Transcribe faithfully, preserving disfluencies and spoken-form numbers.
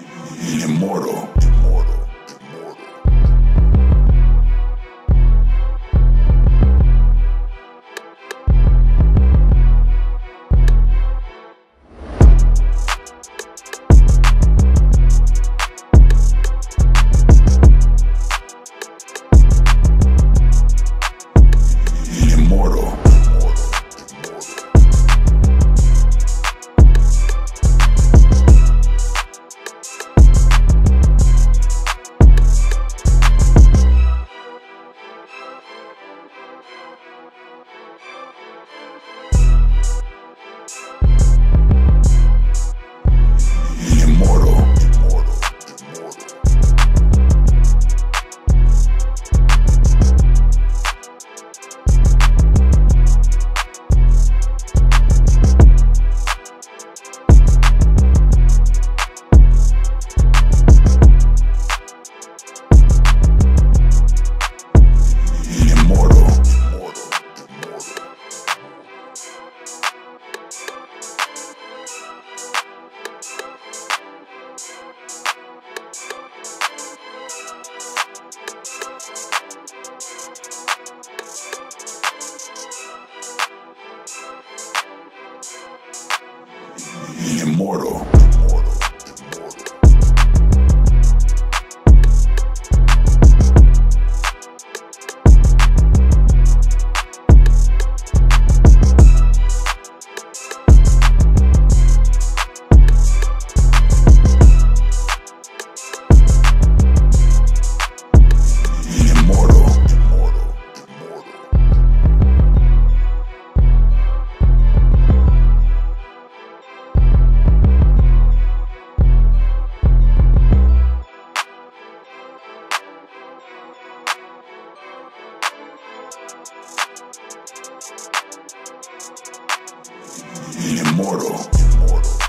Immortal. Immortal. Immortal. Immortal. Immortal. Immortal.